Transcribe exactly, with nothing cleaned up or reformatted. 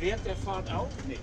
während der Fahrt auch nicht.